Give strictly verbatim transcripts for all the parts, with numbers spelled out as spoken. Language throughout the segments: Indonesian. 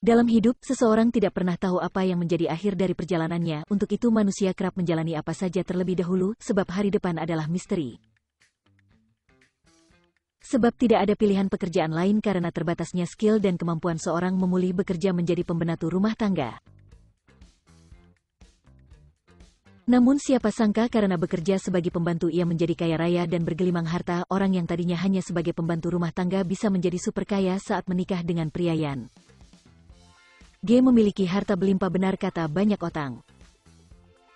Dalam hidup, seseorang tidak pernah tahu apa yang menjadi akhir dari perjalanannya. Untuk itu manusia kerap menjalani apa saja terlebih dahulu, sebab hari depan adalah misteri. Sebab tidak ada pilihan pekerjaan lain karena terbatasnya skill dan kemampuan seorang memulih bekerja menjadi pembantu rumah tangga. Namun siapa sangka karena bekerja sebagai pembantu ia menjadi kaya raya dan bergelimang harta, orang yang tadinya hanya sebagai pembantu rumah tangga bisa menjadi super kaya saat menikah dengan priayan. G memiliki harta berlimpah benar kata banyak otang.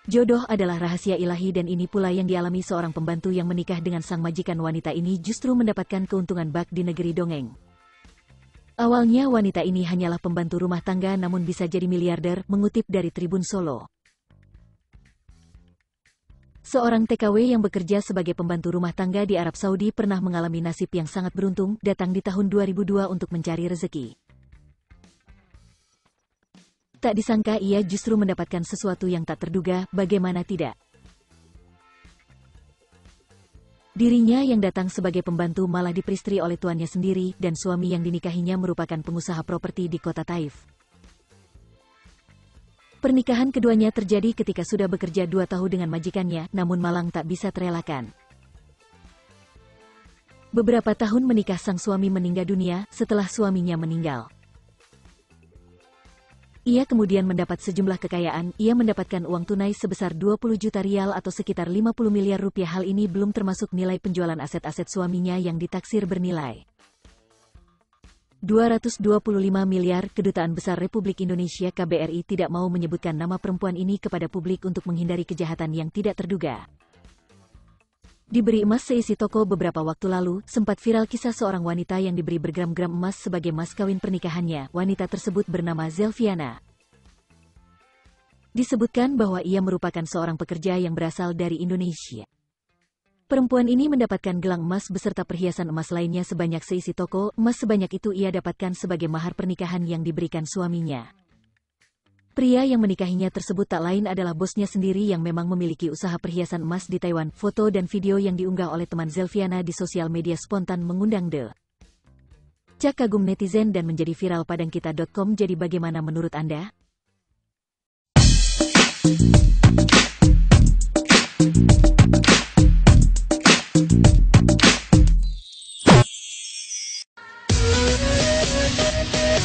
Jodoh adalah rahasia ilahi dan ini pula yang dialami seorang pembantu yang menikah dengan sang majikan. Wanita ini justru mendapatkan keuntungan bak di negeri dongeng. Awalnya wanita ini hanyalah pembantu rumah tangga namun bisa jadi miliarder, mengutip dari Tribun Solo. Seorang T K W yang bekerja sebagai pembantu rumah tangga di Arab Saudi pernah mengalami nasib yang sangat beruntung, datang di tahun dua ribu dua untuk mencari rezeki. Tak disangka ia justru mendapatkan sesuatu yang tak terduga, bagaimana tidak. Dirinya yang datang sebagai pembantu malah diperistri oleh tuannya sendiri, dan suami yang dinikahinya merupakan pengusaha properti di kota Taif. Pernikahan keduanya terjadi ketika sudah bekerja dua tahun dengan majikannya, namun malang tak bisa terelakkan. Beberapa tahun menikah sang suami meninggal dunia setelah suaminya meninggal. Ia kemudian mendapat sejumlah kekayaan, ia mendapatkan uang tunai sebesar dua puluh juta rial atau sekitar lima puluh miliar rupiah. Hal ini belum termasuk nilai penjualan aset-aset suaminya yang ditaksir bernilai dua ratus dua puluh lima miliar. Kedutaan Besar Republik Indonesia K B R I tidak mau menyebutkan nama perempuan ini kepada publik untuk menghindari kejahatan yang tidak terduga. Diberi emas seisi toko beberapa waktu lalu, sempat viral kisah seorang wanita yang diberi bergram-gram emas sebagai mas kawin pernikahannya. Wanita tersebut bernama Zelviana. Disebutkan bahwa ia merupakan seorang pekerja yang berasal dari Indonesia. Perempuan ini mendapatkan gelang emas beserta perhiasan emas lainnya sebanyak seisi toko. Emas sebanyak itu ia dapatkan sebagai mahar pernikahan yang diberikan suaminya. Pria yang menikahinya tersebut tak lain adalah bosnya sendiri yang memang memiliki usaha perhiasan emas di Taiwan. Foto dan video yang diunggah oleh teman Zelviana di sosial media spontan mengundang de. Cak kagum netizen dan menjadi viral padangkita titik com. Jadi bagaimana menurut Anda?